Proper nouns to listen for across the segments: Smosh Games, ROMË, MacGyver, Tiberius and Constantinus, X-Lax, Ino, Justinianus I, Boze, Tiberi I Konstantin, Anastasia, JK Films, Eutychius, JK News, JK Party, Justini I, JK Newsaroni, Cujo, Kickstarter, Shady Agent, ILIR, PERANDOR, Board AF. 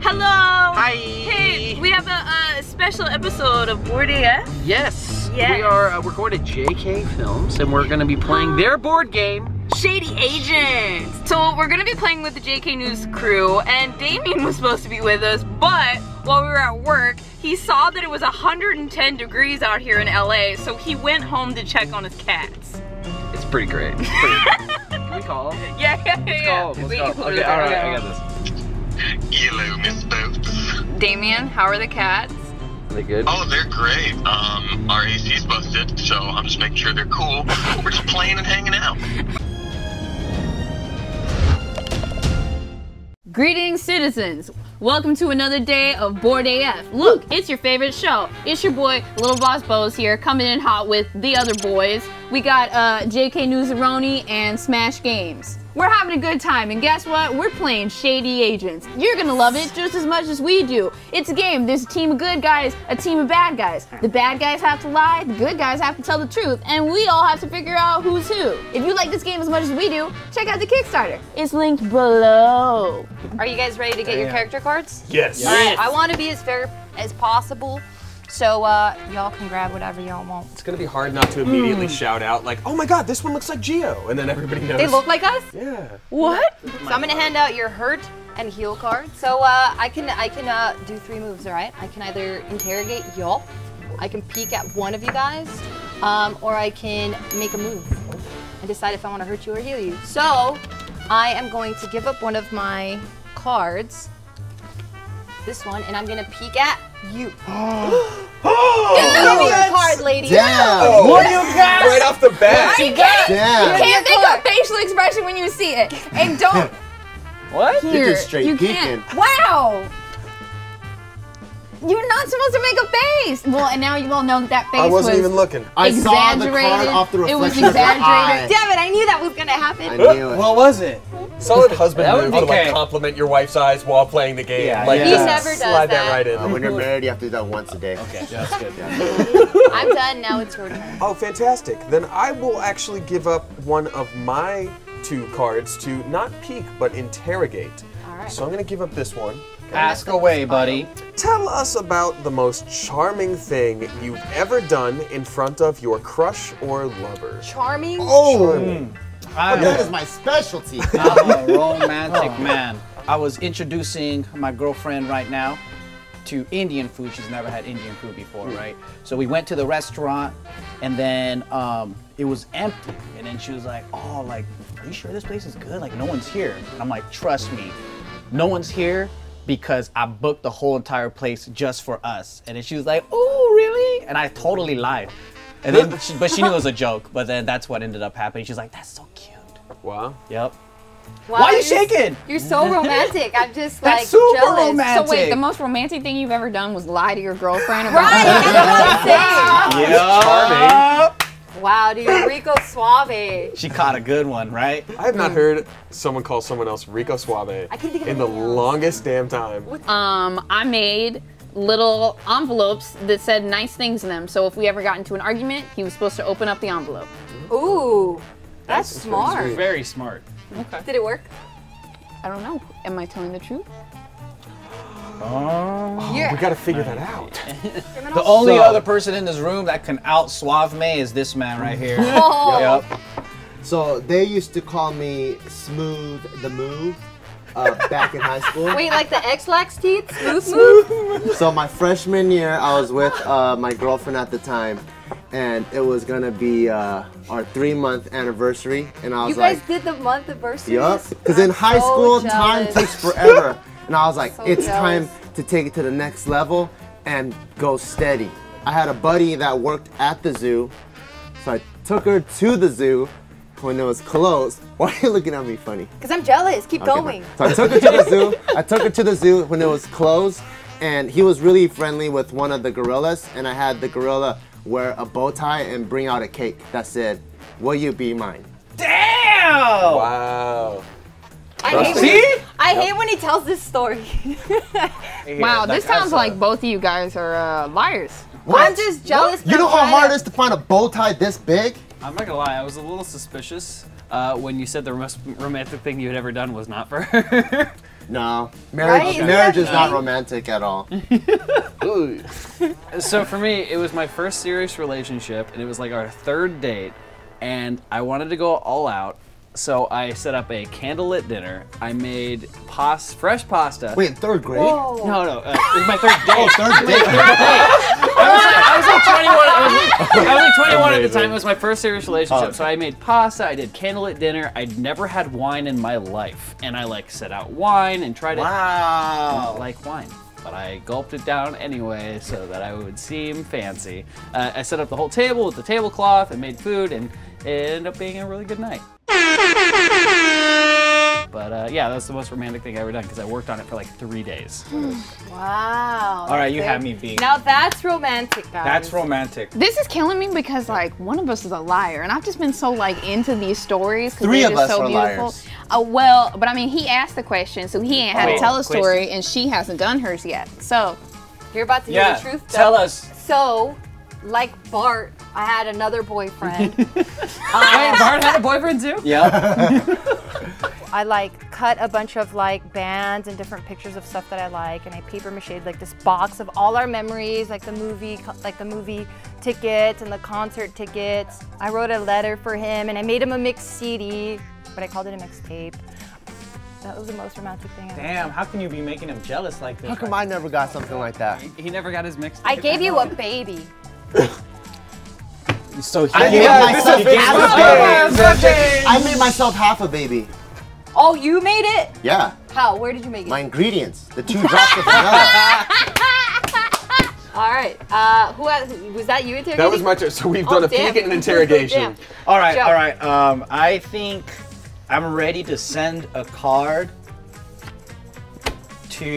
Hello! Hi! Hey, we have a special episode of Board AF. Yes! We are recorded at JK Films, and we're going to be playing their board game, Shady Agent. So we're going to be playing with the JK News crew, and Damien was supposed to be with us, but while we were at work, he saw that it was 110 degrees out here in LA, so he went home to check on his cats. It's pretty great. Can we call him? Yeah, let's call him. Okay, alright, I got this. Hello, Miss Boots. Damien, how are the cats? Are they good? Oh, they're great. Our AC's busted, so I'm just making sure they're cool. We're just playing and hanging out. Greetings, citizens. Welcome to another day of Board AF. Look, it's your favorite show. It's your boy, Little Boss Bo's here, coming in hot with the other boys. We got JK Newsaroni and Smosh Games. We're having a good time, and guess what? We're playing Shady Agents. You're gonna love it just as much as we do. It's a game. There's a team of good guys, a team of bad guys. The bad guys have to lie, the good guys have to tell the truth, and we all have to figure out who's who. If you like this game as much as we do, check out the Kickstarter. It's linked below. Are you guys ready to get your character cards? Yes. All right, I wanna be as fair as possible. So y'all can grab whatever y'all want. It's gonna be hard not to immediately shout out like, oh my god, this one looks like Geo, and then everybody knows. They look like us? Yeah. What? So I'm gonna hand out your hurt and heal card. So I can do three moves, all right? I can either interrogate y'all, I can peek at one of you guys, or I can make a move and decide if I wanna hurt you or heal you. So I am going to give up one of my cards, this one, and I'm gonna peek at you. Give me your card, lady. Damn. What do you got? Right off the bat. She got it. You can't make a facial expression when you see it. And don't. What? You're just straight geeking. Wow. You're not supposed to make a face. Well, and now you all know that that face was I wasn't even looking. I saw the card off the reflection. It was exaggerated. Damn it, I knew that was gonna happen. I knew it. What was it? Solid husband move to like compliment your wife's eyes while playing the game. Yeah, like, he never does that. Slide that right in. When you're married, you have to do that once a day. Okay, that's good. Yeah. I'm done, now it's your turn. Oh, fantastic. Then I will actually give up one of my two cards to not peek, but interrogate. All right. So I'm gonna give up this one. Ask away, buddy. Tell us about the most charming thing you've ever done in front of your crush or lover. Charming? Oh! Charming. That is my specialty. I'm a romantic man. I was introducing my girlfriend right now to Indian food. She's never had Indian food before, right? So we went to the restaurant, and then it was empty. And then she was like, oh, like, are you sure this place is good? Like, no one's here. And I'm like, trust me, no one's here because I booked the whole entire place just for us. And then she was like, oh, really? And I totally lied. And then, but she knew it was a joke, but then that's what ended up happening. She's like, that's so cute. Wow. Yep. Wow, why are you shaking? You're so romantic. I'm just like, that's super jealous. Romantic. So wait, the most romantic thing you've ever done was lie to your girlfriend about Charming. Wow, dude, Rico Suave. She caught a good one, right? I have not heard someone call someone else Rico Suave in the longest damn time. I made little envelopes that said nice things in them. So if we ever got into an argument, he was supposed to open up the envelope. Ooh, that's smart. Very smart. Okay. Did it work? I don't know. Am I telling the truth? Oh, we gotta figure that out. The only other person in this room that can out suave me is this man right here. Oh. Yep. So they used to call me Smooth the Move. Back in high school. Wait, like the X-Lax teeth? Smooth? So my freshman year, I was with my girlfriend at the time, and it was gonna be our 3-month anniversary, and I was like... You guys did the month anniversary? Yup, because in high school, time takes forever. And I was like, it's time to take it to the next level and go steady. I had a buddy that worked at the zoo, so I took her to the zoo. When it was closed, why are you looking at me funny? Because I'm jealous. Keep going. So I took her to the zoo. I took her to the zoo when it was closed, and he was really friendly with one of the gorillas, and I had the gorilla wear a bow tie and bring out a cake that said, "Will you be mine?" Damn! Wow. I hate when he tells this story. Wow, this sounds like both of you guys are liars. What? I'm just jealous. You know how hard it is to find a bow tie this big? I'm not gonna lie, I was a little suspicious when you said the most romantic thing you had ever done was not for her. No, marriage is not romantic at all. So for me, it was my first serious relationship, and it was like our third date, and I wanted to go all out. So I set up a candlelit dinner. I made fresh pasta. Wait, third grade? Whoa. No, no, it was my third date. Oh, third date. I was like 21 at the time. It was my first serious relationship. Oh, okay. So I made pasta. I did candlelit dinner. I'd never had wine in my life, and I like set out wine and tried it. Wow. I like wine. But I gulped it down anyway so that I would seem fancy. I set up the whole table with the tablecloth and made food, and it ended up being a really good night. But yeah, that's the most romantic thing I've ever done because I worked on it for like 3 days. Wow. All right, you have me beat. Now that's romantic, guys. That's romantic. This is killing me because like one of us is a liar, and I've just been so like into these stories because they're just so beautiful. Well, but I mean, he asked the question, so he ain't had to tell a story, and she hasn't done hers yet. So you're about to hear the truth. Though. Tell us. So, like Bart, I had another boyfriend. Bart had a boyfriend too? Yeah. I like cut a bunch of like bands and different pictures of stuff that I like, and I paper mache'd like this box of all our memories, like the movie tickets and the concert tickets. I wrote a letter for him, and I made him a mixed CD, but I called it a mixtape. That was the most romantic thing ever. Damn, how can you be making him jealous like this? How come I never got something like that? He never got his mixtape. I gave you a baby. So I made myself half a baby. Oh, you made it? Yeah. How? Where did you make it? My ingredients. The 2 drops of vanilla. All right. Who else? Was that you interrogating? That was my turn. So we've done a peek at an interrogation. All right. All right. I think I'm ready to send a card to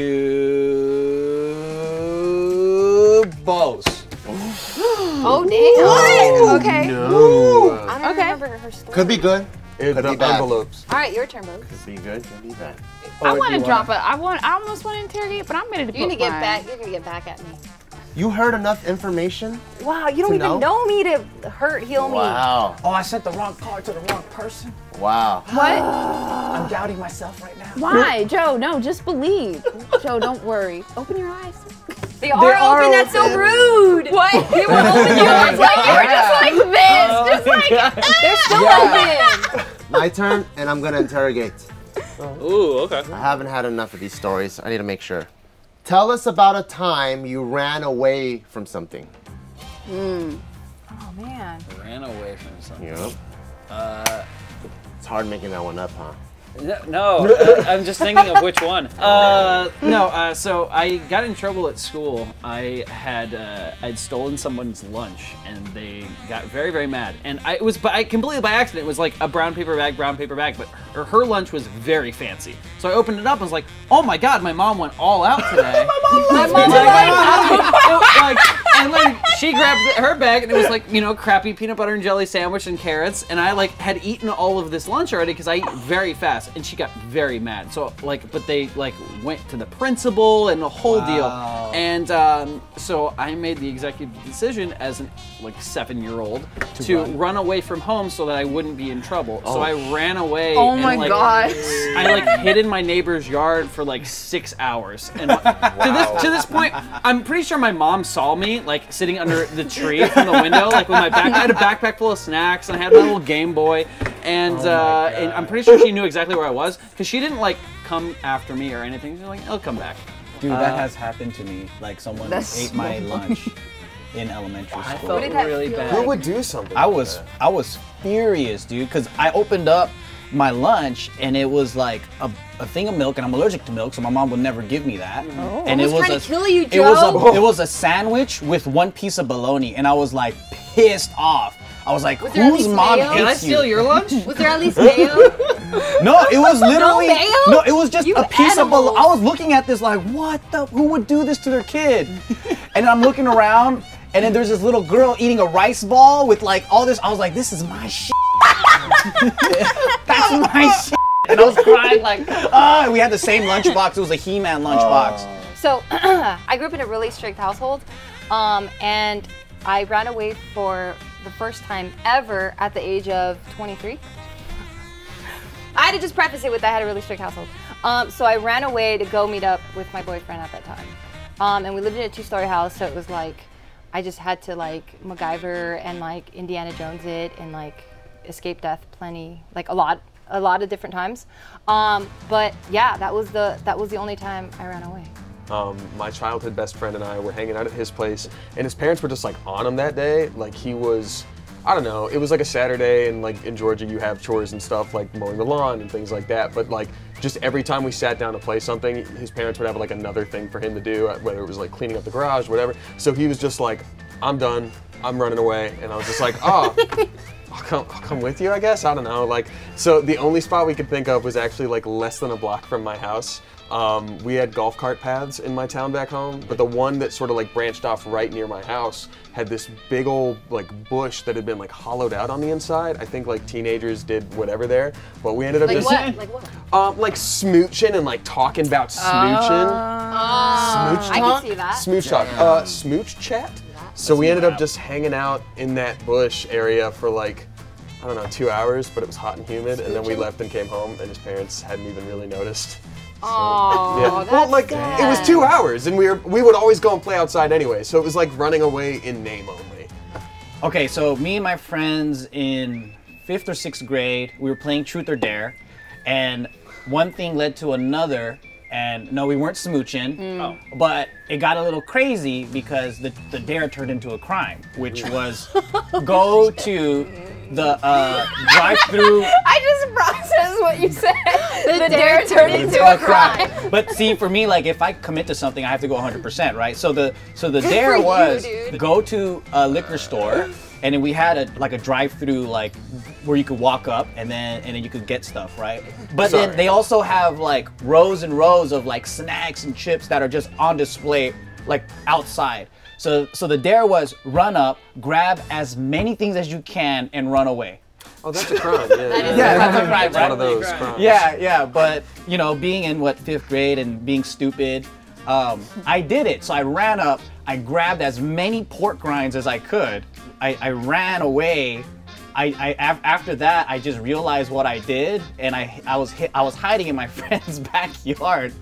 Bose. Oh, damn. What? Okay. No. I don't remember her story. Could be good. It could be bad. Envelopes. All right, your turn, Bose. Could be good. Could be bad. I want to drop it. I almost want to interrogate, but I'm going to. You're going to get back. You're going to get back at me. You heard enough information. Wow, you don't even know me to heal me. Wow. Oh, I sent the wrong card to the wrong person. Wow. What? I'm doubting myself right now. Why, Joe? No, just believe. Joe, don't worry. Open your eyes. They are open. That's so rude. What? They were open. You were just like this. Just like they're still open. My turn, and I'm gonna interrogate. Ooh, okay. I haven't had enough of these stories. I need to make sure. Tell us about a time you ran away from something. Oh man. Ran away from something. Yep. It's hard making that one up, huh? No, I'm just thinking of which one. So I got in trouble at school. I had I'd stolen someone's lunch, and they got very, very mad. And I completely by accident. It was like a brown paper bag, but her lunch was very fancy. So I opened it up and was like, oh my god, my mom went all out today. And then she grabbed her bag, and it was like, you know, crappy peanut butter and jelly sandwich and carrots. And I like had eaten all of this lunch already because I eat very fast, and she got very mad. So like, but they like went to the principal and the whole deal. And so I made the executive decision as an like 7-year-old to run away from home so that I wouldn't be in trouble. So I ran away. Oh my god! I like hid in my neighbor's yard for like 6 hours. And to this point, I'm pretty sure my mom saw me like sitting under the tree from the window, like with my backpack. I had a backpack full of snacks, and I had my little Game Boy, and I'm pretty sure she knew exactly where I was because she didn't like come after me or anything. She's like, "I'll come back." Dude, that has happened to me. Like someone ate my lunch in elementary school. I felt really bad. Who would do something? I was furious, dude, because I opened up my lunch, and it was like a thing of milk, and I'm allergic to milk, so my mom would never give me that. Oh. And it was trying to kill you, Joe. It was a sandwich with one piece of bologna, and I was like pissed off. I was like, whose mom hates you? Did I steal your lunch? Was there at least mayo? No, it was literally no mayo? No, it was just a piece of bologna. I was looking at this like, what the? Who would do this to their kid? And I'm looking around, and then there's this little girl eating a rice ball with like all this. I was like, this is my shit. That's my shit. And I was crying like, ah, we had the same lunchbox. It was a He-Man lunchbox. So I grew up in a really strict household, and I ran away for the first time ever at the age of 23. I had to just preface it with I had a really strict household. So I ran away to go meet up with my boyfriend at that time. And we lived in a two-story house, so it was like, I just had to like MacGyver and like Indiana Jones it and like escape death plenty, like a lot of different times. But yeah, that was the only time I ran away. My childhood best friend and I were hanging out at his place, and his parents were just like on him that day. Like he was, I don't know, it was like a Saturday, and like in Georgia you have chores and stuff like mowing the lawn and things like that, but like just every time we sat down to play something, his parents would have like another thing for him to do, whether it was like cleaning up the garage, whatever. So he was just like, I'm done, I'm running away, and I was just like, oh, I'll come with you, I guess, I don't know. Like, so the only spot we could think of was actually like less than a block from my house. We had golf cart paths in my town back home, but the one that sort of like branched off right near my house had this big old like bush that had been like hollowed out on the inside. I think like teenagers did whatever there, but we ended up like just what? Like what? Like smooching and like talking about smooching. Smooch talk? I can see that. Smooch talk. Yeah. Smooch chat. So we ended up just hanging out in that bush area for like, I don't know, 2 hours, but it was hot and humid, and then we left and came home, and his parents hadn't even really noticed. So, oh, yeah. That's well, like sad. It was 2 hours, and we would always go and play outside anyway, so it was like running away in name only. Okay, so me and my friends in 5th or 6th grade, we were playing Truth or Dare, and one thing led to another. And no, we weren't smooching, but it got a little crazy because the dare turned into a crime, which was go to the drive-through. I just processed what you said. The dare turned into a crime. But see, for me, like if I commit to something, I have to go 100%, right? So the dare was go to a liquor store. And then we had a drive-through like where you could walk up and then you could get stuff, right? But then they also have like rows and rows of like snacks and chips that are just on display like outside. So the dare was run up, grab as many things as you can, and run away. Oh, that's a crime. Yeah, that's a crime. Right? One of those crimes. Yeah. But you know, being in 5th grade and being stupid, I did it. So I ran up, I grabbed as many pork rinds as I could. I ran away. After that, I just realized what I did, and I was hiding in my friend's backyard.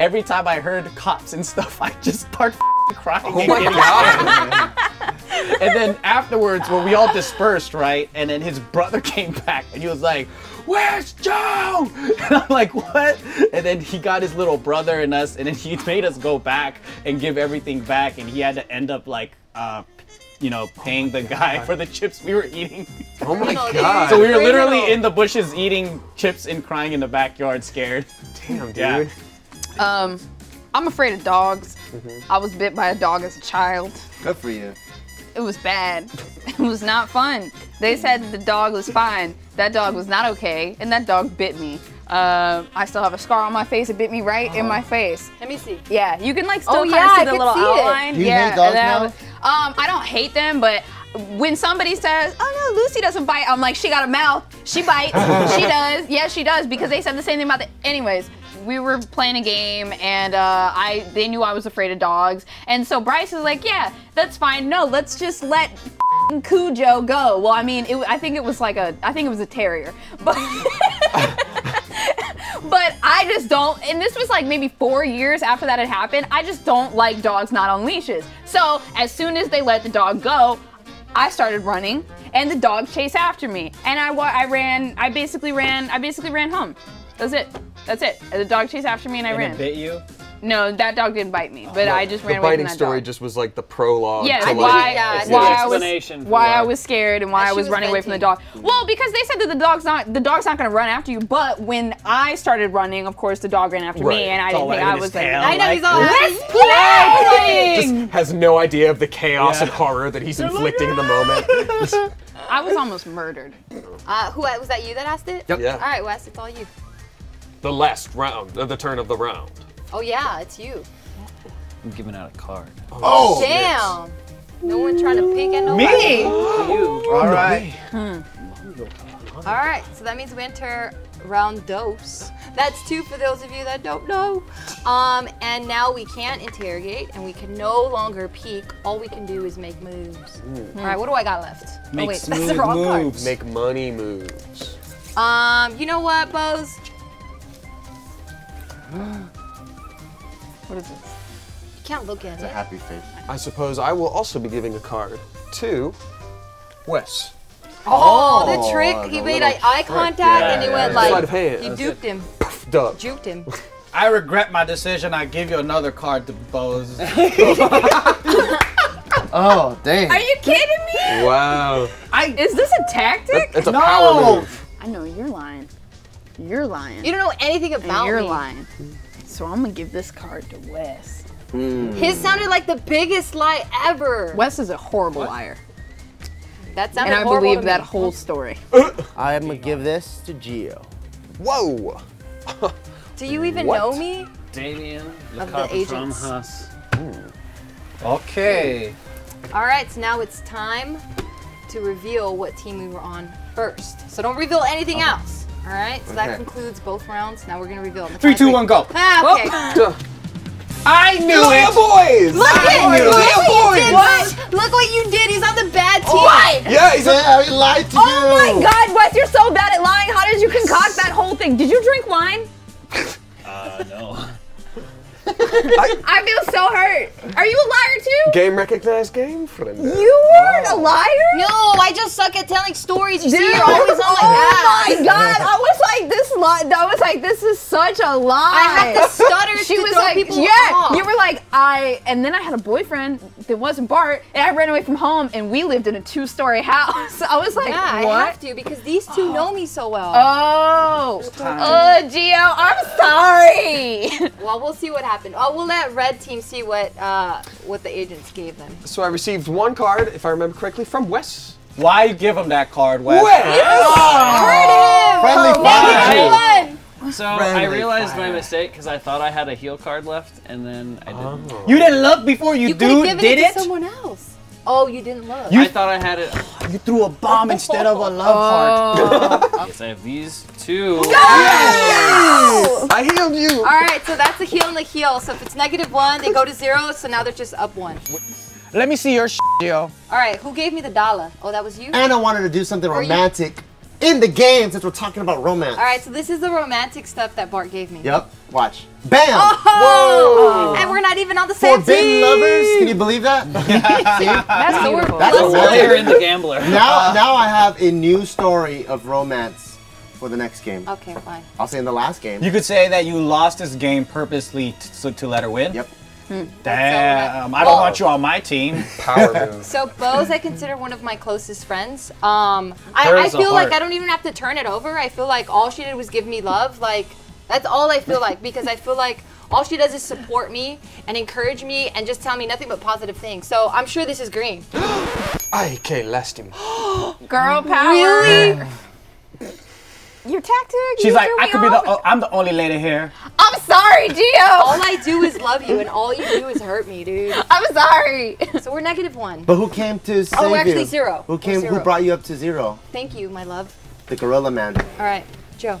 Every time I heard cops and stuff, I just started crying. Oh my God. And then afterwards, when we all dispersed, right? And then his brother came back, and he was like, "Where's Joe?" And I'm like, "What?" And then he got his little brother and us, and then he made us go back and give everything back, and he had to end up like, you know, paying the guy for the chips we were eating. Oh my God. So we were literally in the bushes eating chips and crying in the backyard scared. Damn, dude. Yeah. I'm afraid of dogs. I was bit by a dog as a child. Good for you. It was bad. It was not fun. They said the dog was fine. That dog was not okay, and that dog bit me. I still have a scar on my face. It bit me right in my face. Let me see. Yeah, you can like still kind of see the little outline. Do you hate dogs now? I don't hate them, but when somebody says, "Oh no, Lucy doesn't bite," I'm like, "She got a mouth. She bites. She does. Yeah, she does." Because they said the same thing about the. Anyways, we were playing a game, and they knew I was afraid of dogs, and so Bryce was like, "Yeah, that's fine. No, let's just let." Cujo go. Well, I mean, I think it was a terrier, but but I just don't. And this was like maybe 4 years after that had happened. I just don't like dogs not on leashes. So as soon as they let the dog go, I started running, and the dog chased after me, and I basically ran home. That's it. The dog chased after me, and I ran. It bit you? No, that dog didn't bite me, but I just ran away from that dog. The biting story just was like the prologue. Yeah, to why I was scared and why I was running away from the dog. Well, because they said that the dog's not going to run after you. But when I started running, of course, the dog ran after me, and I didn't think I was. I know he's all let's play. Just has no idea of the chaos and horror that he's inflicting in the moment. I was almost murdered. Who was that? You that asked it? Yep. Yeah. All right, Wes, it's all you. The last round, the turn of the round. Oh yeah, it's you. I'm giving out a card. Oh damn! No one trying to peek at nobody. Me. You. All right. All right. So that means we enter round dos. That's two for those of you that don't know. And now we can't interrogate, and we can no longer peek. All we can do is make moves. All right. What do I got left? Make smooth moves. Make money moves. You know what, Bose? What is this? You can't look at it. It's a happy face. I suppose I will also be giving a card to Wes. Oh, the trick! He made eye contact and he went like, he duped him. Juked him. I regret my decision. I give you another card to Bose. Oh, dang. Are you kidding me? Wow. Is this a tactic? It's a power move. I know, you're lying. You're lying. You don't know anything about me. You're lying. So I'm gonna give this card to Wes. Mm. His sounded like the biggest lie ever. Wes is a horrible liar. That sounded horrible. And I believe that whole story. I'm gonna give this to Gio. Whoa. Do you even know me? Damien, look up from us. Okay. All right, so now it's time to reveal what team we were on first. So don't reveal anything else. All right, so that concludes both rounds. Now we're going to reveal. 3, 2, 1, go. Ah, okay. I knew it. Boys. Look at it. Look what you did. He's on the bad team. What? Yeah, he lied to you. Oh my God, Wes, you're so bad at lying. How did you concoct that whole thing? Did you drink wine? No. I feel so hurt. Are you a liar too? Game recognized game friend. You weren't a liar? No, I just suck at telling stories. You see, you're always on my ass. Oh my God, I was like this is such a lie. I had to stutter to throw people off. You were like, and then I had a boyfriend that wasn't Bart, and I ran away from home, and we lived in a 2-story house. I was like, yeah, what? I have to, because these two know me so well. Gio, I'm sorry. Well, we'll see what happens. Oh, we'll let Red Team see what the agents gave them. So I received one card, if I remember correctly, from Wes. Why give him that card, Wes? Wes! Hurt him! Friendly fire! So I realized my mistake because I thought I had a heal card left, and then I didn't. You didn't look before you did it? To someone else. Oh, you didn't look. I thought I had it. You threw a bomb instead of a love heart. Yes, I have these two. Go! Yes! I healed you. All right, so that's a heal and a heal. So if it's -1, they go to 0. So now they're just up 1. Let me see your shit, Gio. All right, who gave me the dollar? Oh, that was you? Anna wanted to do something romantic in the game since we're talking about romance. All right, so this is the romantic stuff that Bart gave me. Yep, watch. Bam! Oh! Whoa! And we're not even on the same team! Forbidden lovers? Can you believe that? That's the word. That's a warrior in the gambler. Now I have a new story of romance for the next game. Okay, fine. I'll say in the last game. You could say that you lost this game purposely to let her win. Yep. Damn, I don't want you on my team. Power move. So Bose, I consider one of my closest friends. I feel like I don't even have to turn it over. I feel like all she did was give me love. Like, that's all I feel like, because I feel like all she does is support me and encourage me and just tell me nothing but positive things. So I'm sure this is green. IK Lastim. Girl power. Really? Your tactic? She's like, I could be I'm the only lady here. I'm sorry, Gio. All I do is love you, and all you do is hurt me, dude. I'm sorry. So we're -1. But who came to save you? Oh, we're actually 0. Who brought you up to 0? Thank you, my love. The gorilla man. All right, Joe.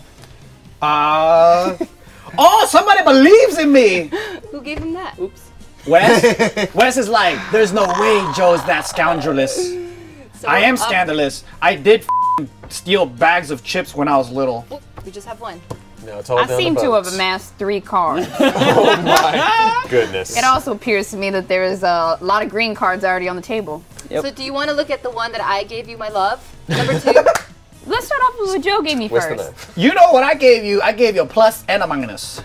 Oh, somebody believes in me. Who gave him that? Oops. Wes? Wes is like, there's no way Joe's that scoundrelous. So I am scandalous. I did steal bags of chips when I was little. We just have one. No, it's all I seem to have amassed 3 cards. Oh my goodness. It also appears to me that there is a lot of green cards already on the table. Yep. So do you want to look at the one that I gave you, my love? Number 2. Let's start off with what Joe gave me first. You know what I gave you? I gave you a plus and a minus.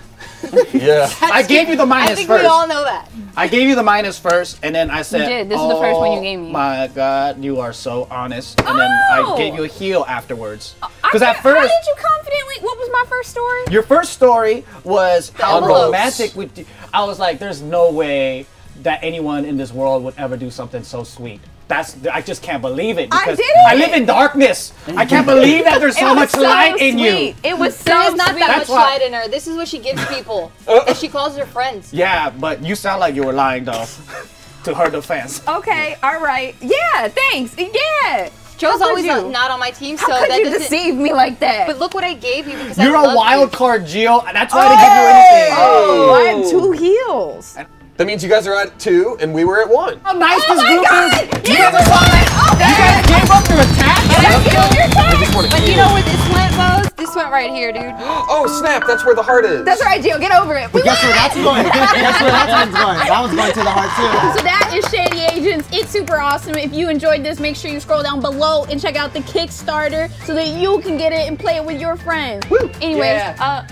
Yeah. I gave you the minus first. I think we all know that. I gave you the minus first, and then I said, you did. This is the first one you gave me. My God, you are so honest. And then I gave you a heel afterwards. Because at first, how did you confidently? What was my first story? Your first story was how romantic. I was like, there's no way that anyone in this world would ever do something so sweet. I just can't believe it. Because I live in darkness. I can't believe that there's so much light in you. It was so sweet. There's not that much light in her. This is what she gives people. And she calls her friends. Yeah, but you sound like you were lying, though, to her defense. Okay, all right. Yeah, thanks. Yeah. Joe's always not on my team, so that doesn't deceive me like that. But look what I gave you, because I love you. You're a wild card, Gio. That's why I didn't give you anything. Oh, I have 2 heals. That means you guys are at 2 and we were at 1. How nice this group is! You guys gave up to attack? But you know where this went, Mose? This went right here, dude. Oh snap, that's where the heart is. That's right, Gio, get over it. But guess where that's going? Guess where that one's going? That one's going to the heart too. So that is Shady Agents. It's super awesome. If you enjoyed this, make sure you scroll down below and check out the Kickstarter so that you can get it and play it with your friends. Woo. Anyways,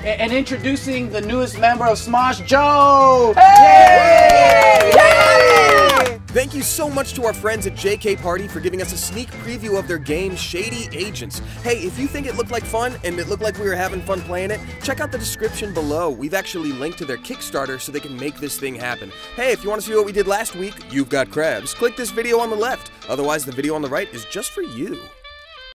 and introducing the newest member of Smosh, Joe! Hey! Yay! Yay! Yay! Thank you so much to our friends at JK Party for giving us a sneak preview of their game, Shady Agents. Hey, if you think it looked like fun and it looked like we were having fun playing it, check out the description below. We've actually linked to their Kickstarter so they can make this thing happen. Hey, if you want to see what we did last week, you've got crabs. Click this video on the left. Otherwise, the video on the right is just for you.